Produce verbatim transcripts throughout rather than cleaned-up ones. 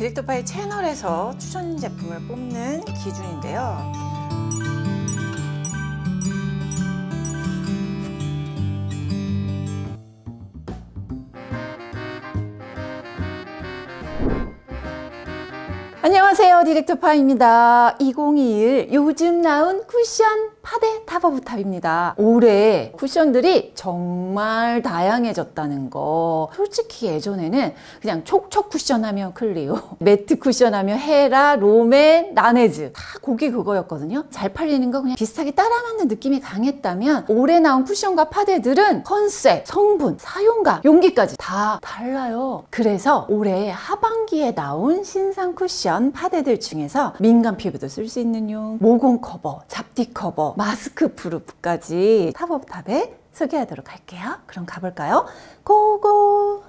디렉터파이 채널에서 추천 제품을 뽑는 기준인데요. 안녕하세요, 디렉터파이입니다. 이천이십일 요즘 나온 쿠션 파데 타버부탑입니다. 올해 쿠션들이 정말 다양해졌다는 거. 솔직히 예전에는 그냥 촉촉 쿠션 하면 클리오, 매트 쿠션 하면 헤라, 롬앤, 나네즈 다 고기 그거였거든요. 잘 팔리는 거 그냥 비슷하게 따라맞는 느낌이 강했다면, 올해 나온 쿠션과 파데들은 컨셉, 성분, 사용감, 용기까지 다 달라요. 그래서 올해 하반기에 나온 신상 쿠션 파데들 중에서 민감 피부도 쓸 수 있는 용, 모공 커버, 잡티 커버, 마스크 프루프까지 탑업탑에 소개하도록 할게요. 그럼 가볼까요? 고고!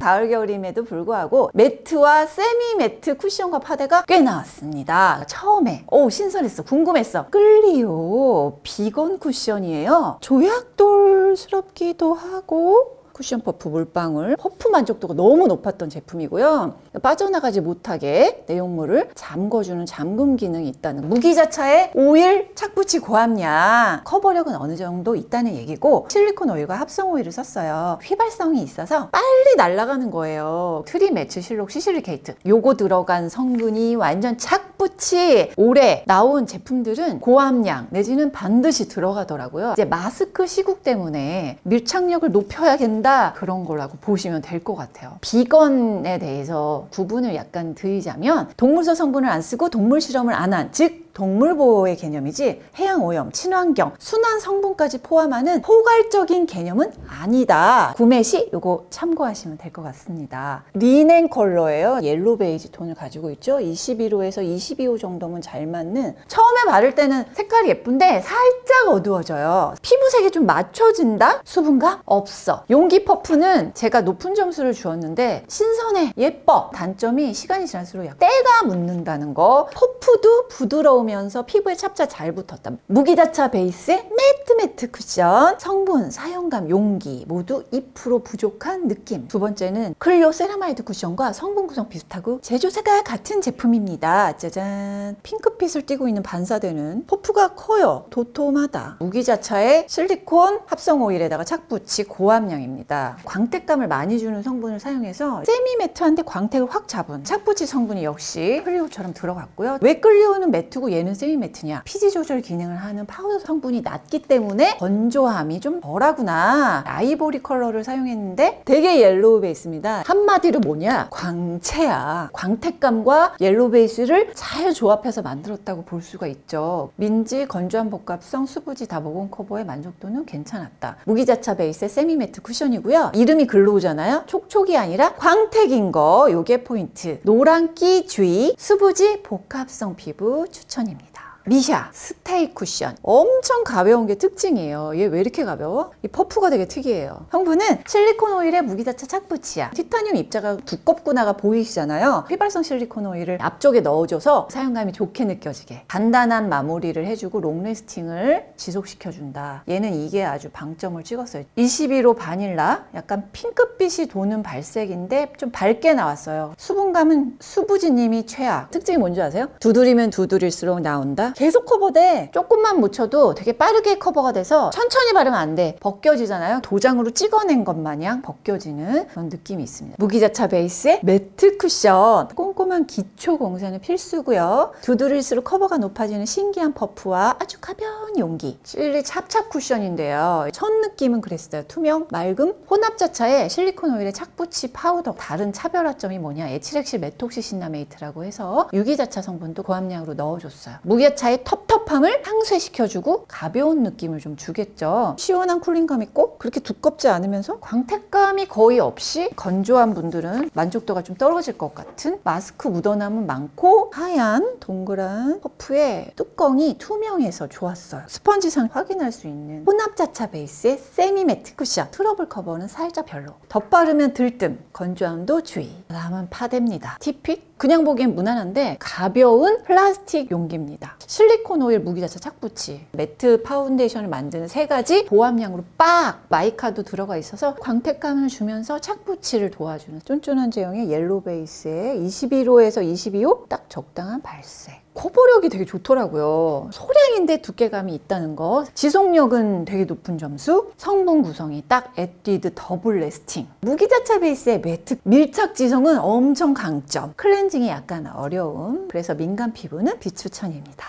가을 겨울임에도 불구하고 매트와 세미 매트 쿠션과 파데가 꽤 나왔습니다. 처음에 오 신선했어, 궁금했어. 클리오 비건 쿠션이에요. 조약돌스럽기도 하고 쿠션 퍼프 물방울, 퍼프 만족도가 너무 높았던 제품이고요. 빠져나가지 못하게 내용물을 잠궈주는 잠금 기능이 있다는, 무기 자차에 오일 착붙이 고함량, 커버력은 어느 정도 있다는 얘기고, 실리콘 오일과 합성 오일을 썼어요. 휘발성이 있어서 빨리 날아가는 거예요. 트리메틸실록 시실리케이트, 요거 들어간 성분이 완전 착붙이. 올해 나온 제품들은 고함량 내지는 반드시 들어가더라고요. 이제 마스크 시국 때문에 밀착력을 높여야 된다, 그런 거라고 보시면 될 것 같아요. 비건에 대해서 구분을 약간 드리자면, 동물성 성분을 안 쓰고 동물 실험을 안 한, 즉 동물보호의 개념이지 해양오염, 친환경, 순환 성분까지 포함하는 포괄적인 개념은 아니다. 구매 시 이거 참고하시면 될 것 같습니다. 리넨 컬러예요. 옐로우 베이지 톤을 가지고 있죠. 이십일 호에서 이십이 호 정도면 잘 맞는, 처음에 바를 때는 색깔이 예쁜데 살짝 어두워져요. 피부색이 좀 맞춰진다? 수분감? 없어. 용기 퍼프는 제가 높은 점수를 주었는데 신선해, 예뻐. 단점이 시간이 지날수록 약간 때가 묻는다는 거. 퍼프도 부드러우면 피부에 찹차 잘 붙었다. 무기자차 베이스에 매트 매트 쿠션, 성분, 사용감, 용기 모두 이 퍼센트 부족한 느낌. 두 번째는 클리오 세라마이드 쿠션과 성분 구성 비슷하고 제조사가 같은 제품입니다. 짜잔, 핑크빛을 띠고 있는 반사되는, 퍼프가 커요. 도톰하다. 무기자차에 실리콘 합성 오일에다가 착붙이 고함량입니다. 광택감을 많이 주는 성분을 사용해서 세미 매트한데 광택을 확 잡은 착붙이 성분이 역시 클리오처럼 들어갔고요. 왜 클리오는 매트고 얘는 세미 매트냐? 피지 조절 기능을 하는 파우더 성분이 낮기 때문에 건조함이 좀 덜하구나. 아이보리 컬러를 사용했는데 되게 옐로우 베이스입니다. 한마디로 뭐냐? 광채야. 광택감과 옐로우 베이스를 잘 조합해서 만들었다고 볼 수가 있죠. 민지, 건조한 복합성, 수부지, 다모공 커버의 만족도는 괜찮았다. 무기자차 베이스의 세미 매트 쿠션이고요. 이름이 글로우잖아요. 촉촉이 아니라 광택인 거, 요게 포인트. 노란기 주의, 수부지, 복합성 피부 추천입니다. 미샤 스테이 쿠션, 엄청 가벼운 게 특징이에요. 얘 왜 이렇게 가벼워? 이 퍼프가 되게 특이해요. 성분은 실리콘 오일의 무기자차 착붙이야. 티타늄 입자가 두껍구나가 보이시잖아요. 휘발성 실리콘 오일을 앞쪽에 넣어줘서 사용감이 좋게 느껴지게 간단한 마무리를 해주고 롱래스팅을 지속시켜준다. 얘는 이게 아주 방점을 찍었어요. 이십일 호 바닐라, 약간 핑크빛이 도는 발색인데 좀 밝게 나왔어요. 수분감은 수부지님이 최악. 특징이 뭔지 아세요? 두드리면 두드릴수록 나온다. 계속 커버돼. 조금만 묻혀도 되게 빠르게 커버가 돼서 천천히 바르면 안 돼. 벗겨지잖아요. 도장으로 찍어낸 것 마냥 벗겨지는 그런 느낌이 있습니다. 무기자차 베이스의 매트 쿠션, 꼼꼼한 기초 공사는 필수고요. 두드릴수록 커버가 높아지는 신기한 퍼프와 아주 가벼운 용기. 실리 찹찹 쿠션인데요. 첫 느낌은 그랬어요. 투명, 맑음. 혼합자차에 실리콘 오일의 착붙이 파우더. 다른 차별화점이 뭐냐? 에칠엑실 메톡시신나메이트라고 해서 유기자차 성분도 고함량으로 넣어줬어요. 무기자차 차의 텁텁함을 상쇄시켜주고 가벼운 느낌을 좀 주겠죠. 시원한 쿨링감 있고 그렇게 두껍지 않으면서 광택감이 거의 없이, 건조한 분들은 만족도가 좀 떨어질 것 같은, 마스크 묻어남은 많고 하얀 동그란 퍼프에 뚜껑이 투명해서 좋았어요. 스펀지상 확인할 수 있는 혼합자차 베이스의 세미 매트 쿠션. 트러블 커버는 살짝 별로. 덧바르면 들뜸, 건조함도 주의. 다음은 파데입니다. tfit 그냥 보기엔 무난한데 가벼운 플라스틱 용기입니다. 실리콘 오일 무기자차 착붙이, 매트 파운데이션을 만드는 세 가지 보합량으로 빡 마이카도 들어가 있어서 광택감을 주면서 착붙이를 도와주는 쫀쫀한 제형의 옐로우 베이스에 이십일 호에서 이십이 호 딱 적당한 발색. 커버력이 되게 좋더라고요. 소량인데 두께감이 있다는 것, 지속력은 되게 높은 점수, 성분 구성이 딱 에뛰드 더블 레스팅, 무기자차 베이스의 매트 밀착 지성은 엄청 강점, 클렌징이 약간 어려움, 그래서 민감 피부는 비추천입니다.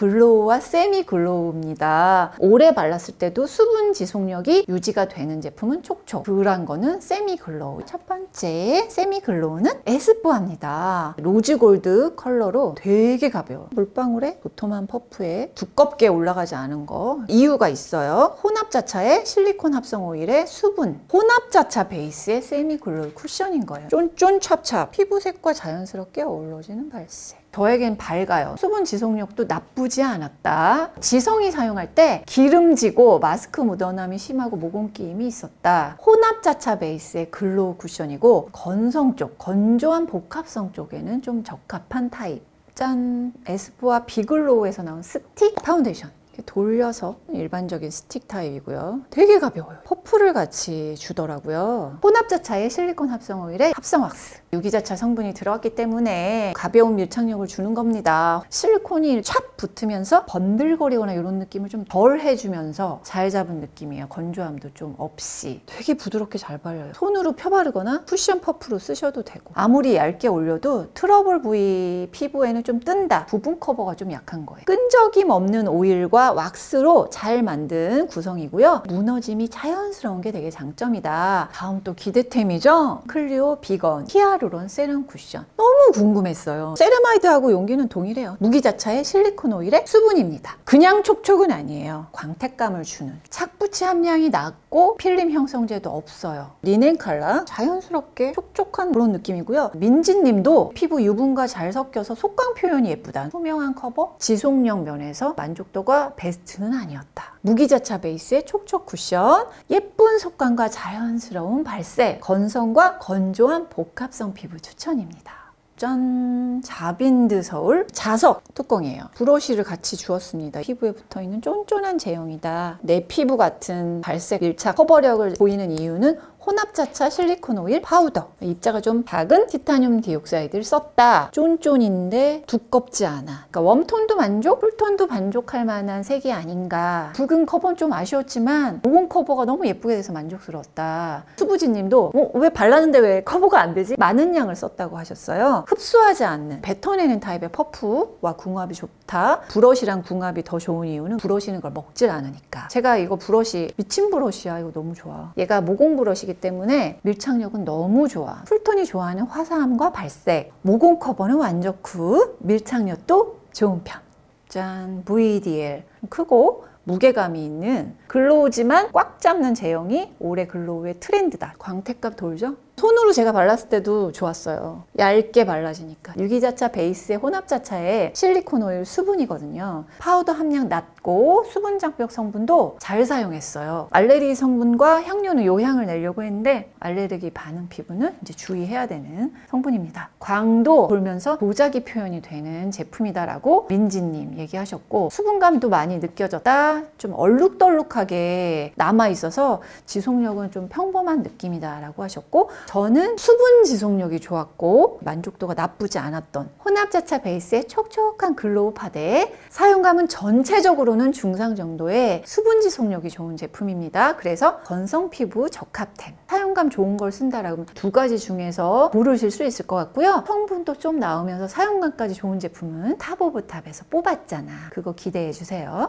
글로우와 세미 글로우입니다. 오래 발랐을 때도 수분 지속력이 유지가 되는 제품은 촉촉, 그런 거는 세미 글로우. 첫 번째 세미 글로우는 에스쁘아입니다. 로즈 골드 컬러로 되게 가벼워. 물방울에 도톰한 퍼프에 두껍게 올라가지 않은 거 이유가 있어요. 혼합자차의 실리콘 합성 오일에 수분, 혼합자차 베이스의 세미 글로우 쿠션인 거예요. 쫀쫀 찹찹, 피부색과 자연스럽게 어우러지는 발색. 저에겐 밝아요. 수분 지속력도 나쁘지 않았다. 지성이 사용할 때 기름지고 마스크 묻어남이 심하고 모공 끼임이 있었다. 혼합자차 베이스의 글로우 쿠션이고 건성 쪽, 건조한 복합성 쪽에는 좀 적합한 타입. 짠! 에스쁘아 비글로우에서 나온 스틱 파운데이션. 돌려서 일반적인 스틱 타입이고요. 되게 가벼워요. 퍼프를 같이 주더라고요. 혼합자차의 실리콘 합성 오일에 합성 왁스. 유기자차 성분이 들어갔기 때문에 가벼운 밀착력을 주는 겁니다. 실리콘이 촥 붙으면서 번들거리거나 이런 느낌을 좀 덜 해주면서 잘 잡은 느낌이에요. 건조함도 좀 없이. 되게 부드럽게 잘 발려요. 손으로 펴바르거나 쿠션 퍼프로 쓰셔도 되고. 아무리 얇게 올려도 트러블 부위 피부에는 좀 뜬다. 부분 커버가 좀 약한 거예요. 끈적임 없는 오일과 왁스로 잘 만든 구성이고요. 무너짐이 자연스러운 게 되게 장점이다. 다음 또 기대템이죠. 클리오 비건 히알루론 세럼 쿠션. 너무 궁금했어요. 세라마이드하고 용기는 동일해요. 무기자차의 실리콘 오일의 수분입니다. 그냥 촉촉은 아니에요. 광택감을 주는. 착붙이 함량이 낮고 필름 형성제도 없어요. 리넨 컬러 자연스럽게 촉촉한 그런 느낌이고요. 민지님도 피부 유분과 잘 섞여서 속광 표현이 예쁘다. 투명한 커버, 지속력 면에서 만족도가 베스트는 아니었다. 무기자차 베이스의 촉촉 쿠션, 예쁜 속광과 자연스러운 발색, 건성과 건조한 복합성 피부 추천입니다. 짠! 자빈드서울 자석 뚜껑이에요. 브러쉬를 같이 주었습니다. 피부에 붙어있는 쫀쫀한 제형이다. 내 피부 같은 발색, 밀착, 커버력을 보이는 이유는 혼합자차 실리콘 오일 파우더. 입자가 좀 작은 티타늄 디옥사이드를 썼다. 쫀쫀인데 두껍지 않아. 그러니까 웜톤도 만족, 쿨톤도 만족할 만한 색이 아닌가. 붉은 커버는 좀 아쉬웠지만 모공 커버가 너무 예쁘게 돼서 만족스러웠다. 수부지님도 어, 왜 발랐는데 왜 커버가 안 되지? 많은 양을 썼다고 하셨어요. 흡수하지 않는, 뱉어내는 타입의 퍼프와 궁합이 좋다. 브러쉬랑 궁합이 더 좋은 이유는 브러쉬는 걸 먹질 않으니까. 제가 이거 브러쉬, 미친 브러쉬야. 이거 너무 좋아. 얘가 모공 브러쉬 때문에 밀착력은 너무 좋아. 풀톤이 좋아하는 화사함과 발색, 모공 커버는 완벽후, 밀착력도 좋은 편. 짠! 브이디엘. 크고 무게감이 있는 글로우지만 꽉 잡는 제형이 올해 글로우의 트렌드다. 광택값 돌죠? 손으로 제가 발랐을 때도 좋았어요. 얇게 발라지니까. 유기자차 베이스의 혼합자차에 실리콘 오일 수분이거든요. 파우더 함량 낮고 수분 장벽 성분도 잘 사용했어요. 알레르기 성분과 향료는 요향을 내려고 했는데 알레르기 반응 피부는 이제 주의해야 되는 성분입니다. 광도 돌면서 도자기 표현이 되는 제품이다라고 민지님 얘기하셨고, 수분감도 많이 느껴졌다. 좀 얼룩덜룩하게 남아있어서 지속력은 좀 평범한 느낌이다라고 하셨고, 저는 수분 지속력이 좋았고 만족도가 나쁘지 않았던 혼합자차 베이스의 촉촉한 글로우 파데에 사용감은 전체적으로는 중상 정도의 수분 지속력이 좋은 제품입니다. 그래서 건성 피부 적합템, 사용감 좋은 걸 쓴다라고 두 가지 중에서 고르실 수 있을 것 같고요. 성분도 좀 나오면서 사용감까지 좋은 제품은 탑 오브 탑에서 뽑았잖아. 그거 기대해 주세요.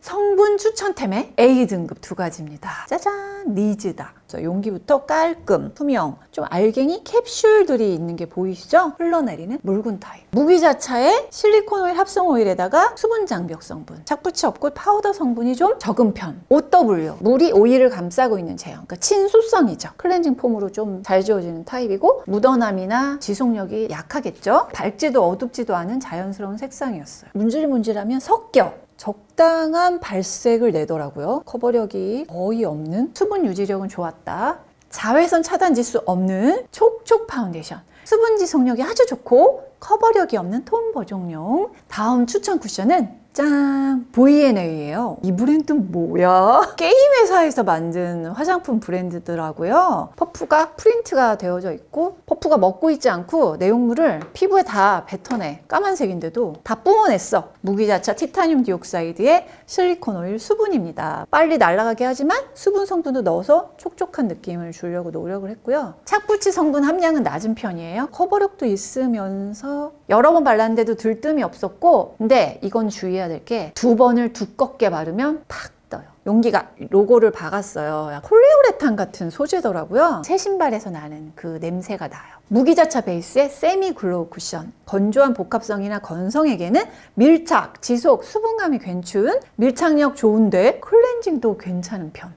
성분 추천템의 에이 등급 두 가지입니다. 짜잔! 니즈다. 용기부터 깔끔, 투명, 좀 알갱이 캡슐들이 있는 게 보이시죠? 흘러내리는 묽은 타입. 무기자차의 실리콘 오일 합성 오일에다가 수분 장벽 성분, 착붙이 없고 파우더 성분이 좀 적은 편. 오 더블유. 물이 오일을 감싸고 있는 제형. 그러니까 친수성이죠. 클렌징 폼으로 좀 잘 지워지는 타입이고 묻어남이나 지속력이 약하겠죠? 밝지도 어둡지도 않은 자연스러운 색상이었어요. 문질문질하면 섞여. 적당한 발색을 내더라고요. 커버력이 거의 없는, 수분 유지력은 좋았다. 자외선 차단지수 없는 촉촉 파운데이션, 수분 지속력이 아주 좋고 커버력이 없는 톤 보정용. 다음 추천 쿠션은 짠! 브이앤에이예요. 이 브랜드는 뭐야? 게임 회사에서 만든 화장품 브랜드더라고요. 퍼프가 프린트가 되어져 있고 퍼프가 먹고 있지 않고 내용물을 피부에 다 뱉어내. 까만색인데도 다 뿜어냈어. 무기 자체 티타늄 디옥사이드의 실리콘 오일 수분입니다. 빨리 날아가게 하지만 수분 성분도 넣어서 촉촉한 느낌을 주려고 노력을 했고요. 착붙이 성분 함량은 낮은 편이에요. 커버력도 있으면서 여러 번 발랐는데도 들뜸이 없었고, 근데 이건 주의해야 될 게 두 번을 두껍게 바르면 팍 떠요. 용기가 로고를 박았어요. 폴리우레탄 같은 소재더라고요. 새 신발에서 나는 그 냄새가 나요. 무기자차 베이스의 세미 글로우 쿠션. 건조한 복합성이나 건성에게는 밀착, 지속, 수분감이 괜춘, 밀착력 좋은데 클렌징도 괜찮은 편.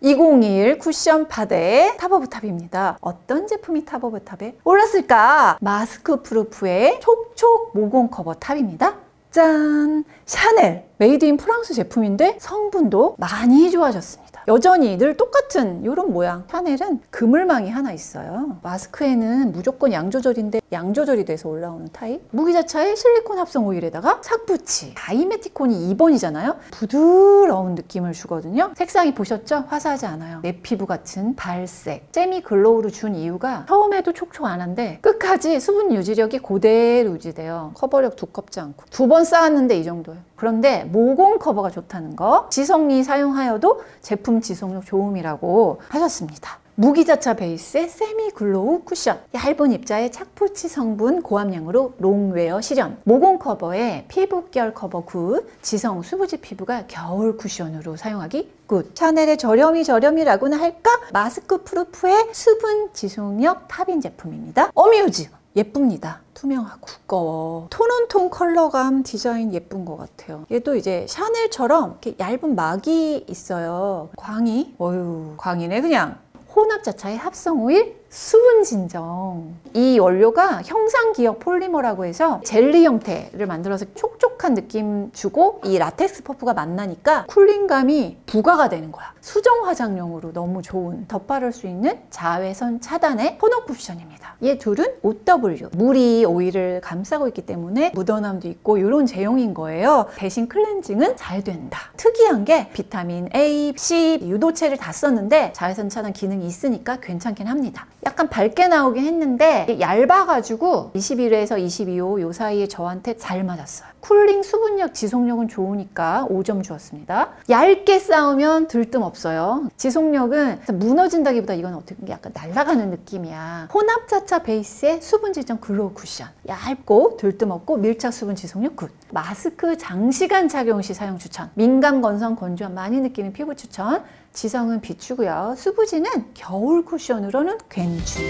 이공이일 쿠션 파데 탑 오브 탑입니다. 어떤 제품이 탑 오브 탑에 올랐을까? 마스크 프루프의 촉촉 모공 커버 탑입니다. 짠! 샤넬! 메이드 인 프랑스 제품인데 성분도 많이 좋아졌습니다. 여전히 늘 똑같은 이런 모양. 샤넬은 그물망이 하나 있어요. 마스크에는 무조건 양 조절인데 양 조절이 돼서 올라오는 타입. 무기자차의 실리콘 합성 오일에다가 삭붙이. 다이메티콘이 이 번이잖아요. 부드러운 느낌을 주거든요. 색상이 보셨죠? 화사하지 않아요. 내 피부 같은 발색. 세미 글로우로 준 이유가 처음에도 촉촉한데 끝까지 수분 유지력이 그대로 유지돼요. 커버력 두껍지 않고. 두 번 쌓았는데 이 정도예요. 그런데 모공 커버가 좋다는 거. 지성이 사용하여도 제품 지속력 좋음이라고 하셨습니다. 무기자차 베이스의 세미 글로우 쿠션. 얇은 입자의 착붙이 성분 고함량으로 롱웨어 실현. 모공 커버에 피부결 커버 굿. 지성 수부지 피부가 겨울 쿠션으로 사용하기 굿. 샤넬의 저렴이 저렴이라고나 할까? 마스크 프루프의 수분 지속력 탑인 제품입니다. 어뮤즈. 예쁩니다. 투명하고 두꺼워. 톤온톤 컬러감 디자인 예쁜 것 같아요. 얘도 이제 샤넬처럼 이렇게 얇은 막이 있어요. 광이. 어휴, 광이네 그냥. 혼합자차의 합성오일 수분진정. 이 원료가 형상기억 폴리머라고 해서 젤리 형태를 만들어서 촉촉한 느낌 주고 이 라텍스 퍼프가 만나니까 쿨링감이 부과가 되는 거야. 수정 화장용으로 너무 좋은, 덧바를 수 있는 자외선 차단의 톤업 쿠션입니다. 얘 둘은 오 더블유. 물이 오일을 감싸고 있기 때문에 묻어남도 있고 이런 제형인 거예요. 대신 클렌징은 잘 된다. 특이한 게 비타민 에이, 씨, 유도체를 다 썼는데 자외선 차단 기능이 있으니까 괜찮긴 합니다. 약간 밝게 나오긴 했는데 얇아가지고 이십일에서 이십이호 요 사이에 저한테 잘 맞았어요. 쿨링 수분력 지속력은 좋으니까 오 점 주었습니다. 얇게 쌓으면 들뜸 없어요. 지속력은 무너진다기보다 이건 어떻게 약간 날아가는 느낌이야. 혼합자차 베이스의 수분지정 글로우 쿠션. 얇고 들뜸 없고 밀착 수분 지속력 굿. 마스크 장시간 착용 시 사용 추천. 민감 건성 건조함 많이 느끼는 피부 추천. 지성은 비추고요. 수부지는 겨울 쿠션으로는 괜춘.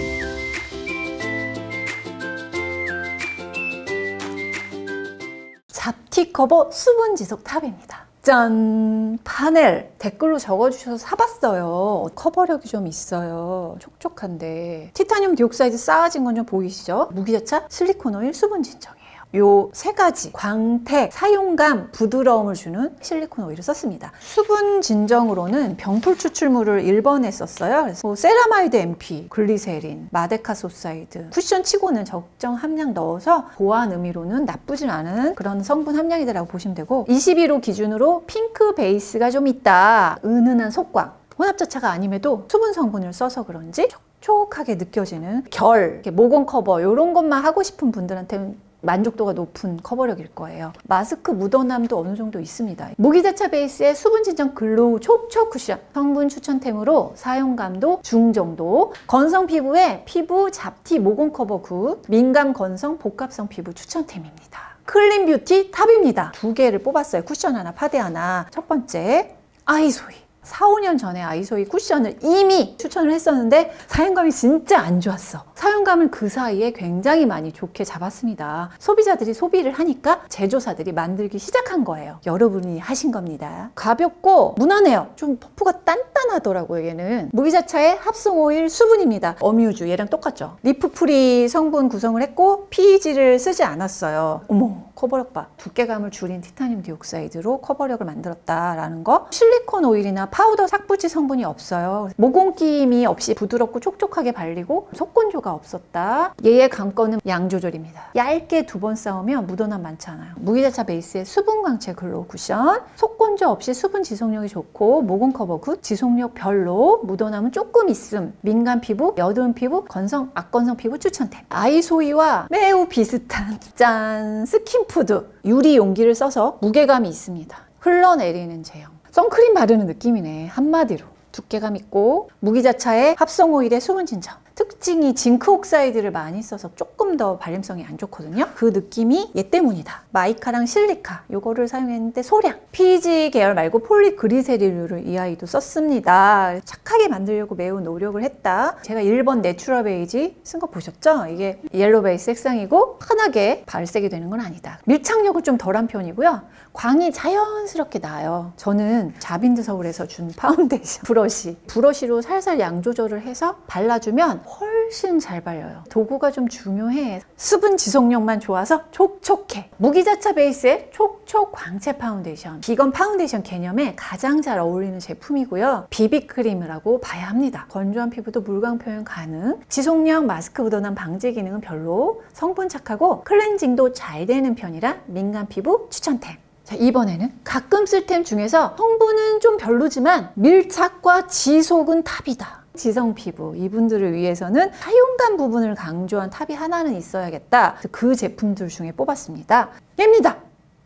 잡티 커버 수분 지속 탑입니다. 짠! 파넬! 댓글로 적어주셔서 사봤어요. 커버력이 좀 있어요. 촉촉한데. 티타늄 디옥사이드 쌓아진 건 좀 보이시죠? 무기자차 실리콘 오일 수분 진정이에요. 요 세 가지 광택, 사용감, 부드러움을 주는 실리콘 오일을 썼습니다. 수분 진정으로는 병풀 추출물을 일 번에 썼어요. 그래서 뭐 세라마이드 엠피, 글리세린, 마데카소사이드 쿠션 치고는 적정 함량 넣어서 보완 의미로는 나쁘진 않은 그런 성분 함량이라고 보시면 되고, 이십일호 기준으로 핑크 베이스가 좀 있다. 은은한 속광. 혼합자차가 아님에도 수분 성분을 써서 그런지 촉촉하게 느껴지는 결, 모공 커버 이런 것만 하고 싶은 분들한테는 만족도가 높은 커버력일 거예요. 마스크 묻어남도 어느 정도 있습니다. 무기자차 베이스의 수분진정 글로우 촉촉 쿠션. 성분 추천템으로 사용감도 중정도. 건성 피부에 피부 잡티 모공 커버 굿. 민감 건성 복합성 피부 추천템입니다. 클린 뷰티 탑입니다. 두 개를 뽑았어요. 쿠션 하나, 파데 하나. 첫 번째, 아이소이. 사, 오 년 전에 아이소이 쿠션을 이미 추천을 했었는데 사용감이 진짜 안 좋았어. 사용감을 그 사이에 굉장히 많이 좋게 잡았습니다. 소비자들이 소비를 하니까 제조사들이 만들기 시작한 거예요. 여러분이 하신 겁니다. 가볍고 무난해요. 좀 퍼프가 단단하더라고요. 얘는 무기자차의 합성 오일 수분입니다. 어뮤즈 얘랑 똑같죠. 리프프리 성분 구성을 했고 피이지를 쓰지 않았어요. 어머, 커버력 봐. 두께감을 줄인 티타늄 디옥사이드로 커버력을 만들었다라는 거. 실리콘 오일이나 파우더 삭부지 성분이 없어요. 모공 끼임이 없이 부드럽고 촉촉하게 발리고 속건조가 없었다. 얘의 강건은 양 조절입니다. 얇게 두 번 쌓으면 묻어남 많지 않아요. 무기자차 베이스의 수분 광채 글로우 쿠션. 속건조 없이 수분 지속력이 좋고 모공 커버 굿. 지속력 별로. 묻어남은 조금 있음. 민감 피부, 여드름 피부, 건성, 악건성 피부 추천템. 아이소이와 매우 비슷한 짠! 스킨푸드. 유리 용기를 써서 무게감이 있습니다. 흘러내리는 제형. 선크림 바르는 느낌이네. 한마디로 두께감 있고 무기자차의 합성 오일의 수분 진정. 특징이 징크 옥사이드를 많이 써서 조금 더 발림성이 안 좋거든요. 그 느낌이 얘 때문이다. 마이카랑 실리카 요거를 사용했는데 소량. 피이지 계열 말고 폴리그리세린류를 이 아이도 썼습니다. 착하게 만들려고 매우 노력을 했다. 제가 일 번 내추럴 베이지 쓴 거 보셨죠? 이게 옐로우 베이스 색상이고 환하게 발색이 되는 건 아니다. 밀착력은 좀 덜한 편이고요. 광이 자연스럽게 나요. 저는 자빈드서울에서 준 파운데이션 브러쉬. 브러쉬로 살살 양 조절을 해서 발라주면 훨씬 잘 발려요. 도구가 좀 중요해. 수분 지속력만 좋아서 촉촉해. 무기자차 베이스의 촉촉 광채 파운데이션. 비건 파운데이션 개념에 가장 잘 어울리는 제품이고요. 비비크림이라고 봐야 합니다. 건조한 피부도 물광 표현 가능. 지속력, 마스크 묻어남 방지 기능은 별로. 성분 착하고 클렌징도 잘 되는 편이라 민감 피부 추천템. 자, 이번에는 가끔 쓸 템 중에서 성분은 좀 별로지만 밀착과 지속은 탑이다. 지성 피부, 이분들을 위해서는 사용감 부분을 강조한 탑이 하나는 있어야겠다. 그 제품들 중에 뽑았습니다. 얘입니다.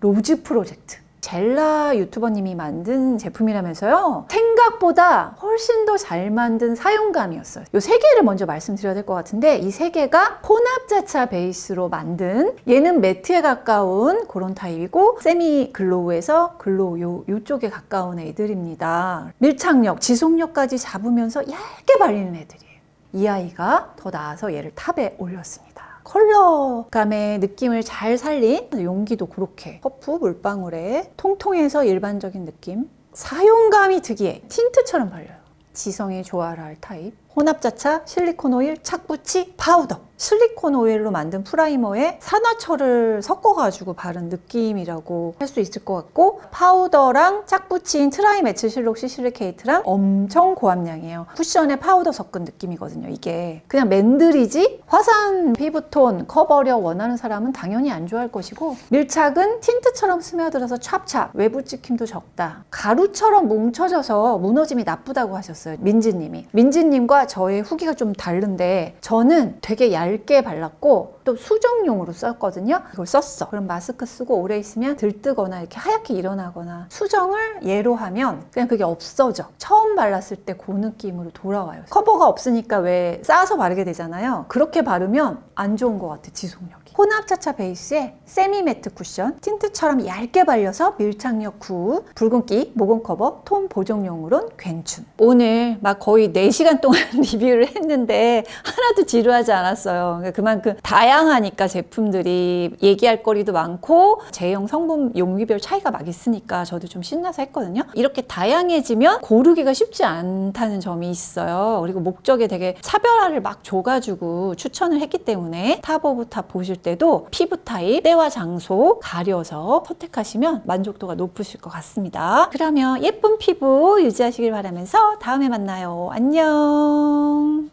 로즈프로젝트. 젤라 유튜버님이 만든 제품이라면서요. 생각보다 훨씬 더 잘 만든 사용감이었어요. 이 세 개를 먼저 말씀드려야 될 것 같은데 이 세 개가 혼합자차 베이스로 만든, 얘는 매트에 가까운 그런 타입이고 세미 글로우에서 글로우 요, 요쪽에 가까운 애들입니다. 밀착력, 지속력까지 잡으면서 얇게 발리는 애들이에요. 이 아이가 더 나아서 얘를 탑에 올렸습니다. 컬러감의 느낌을 잘 살린 용기도 그렇게 퍼프 물방울에 통통해서 일반적인 느낌. 사용감이 특이해. 틴트처럼 발려요. 지성이 조화를 할 타입. 혼합자차, 실리콘 오일, 착붙이, 파우더. 실리콘 오일로 만든 프라이머에 산화철을 섞어가지고 바른 느낌이라고 할 수 있을 것 같고, 파우더랑 착붙이인 트라이메틸실록시 실리케이트랑 엄청 고함량이에요. 쿠션에 파우더 섞은 느낌이거든요. 이게 그냥 맨들이지 화사한 피부톤, 커버력 원하는 사람은 당연히 안 좋아할 것이고, 밀착은 틴트처럼 스며들어서 찹찹, 외부 찍힘도 적다. 가루처럼 뭉쳐져서 무너짐이 나쁘다고 하셨어요. 민지님이. 민지님과 저의 후기가 좀 다른데, 저는 되게 얇 얇게 발랐고 또 수정용으로 썼거든요. 이걸 썼어. 그럼 마스크 쓰고 오래 있으면 들뜨거나 이렇게 하얗게 일어나거나. 수정을 예로 하면 그냥 그게 없어져. 처음 발랐을 때 그 느낌으로 돌아와요. 커버가 없으니까 왜 싸서 바르게 되잖아요. 그렇게 바르면 안 좋은 것 같아. 지속력이. 혼합자차 베이스에 세미 매트 쿠션. 틴트처럼 얇게 발려서 밀착력 구. 붉은기, 모공 커버, 톤 보정용으로는 괜춘. 오늘 막 거의 네 시간 동안 리뷰를 했는데 하나도 지루하지 않았어요. 그만큼 다양하니까 제품들이 얘기할 거리도 많고 제형, 성분, 용기별 차이가 막 있으니까 저도 좀 신나서 했거든요. 이렇게 다양해지면 고르기가 쉽지 않다는 점이 있어요. 그리고 목적에 되게 차별화를 막 줘가지고 추천을 했기 때문에 탑 오브 탑 보실 때도 피부 타입, 때와 장소 가려서 선택하시면 만족도가 높으실 것 같습니다. 그러면 예쁜 피부 유지하시길 바라면서 다음에 만나요. 안녕.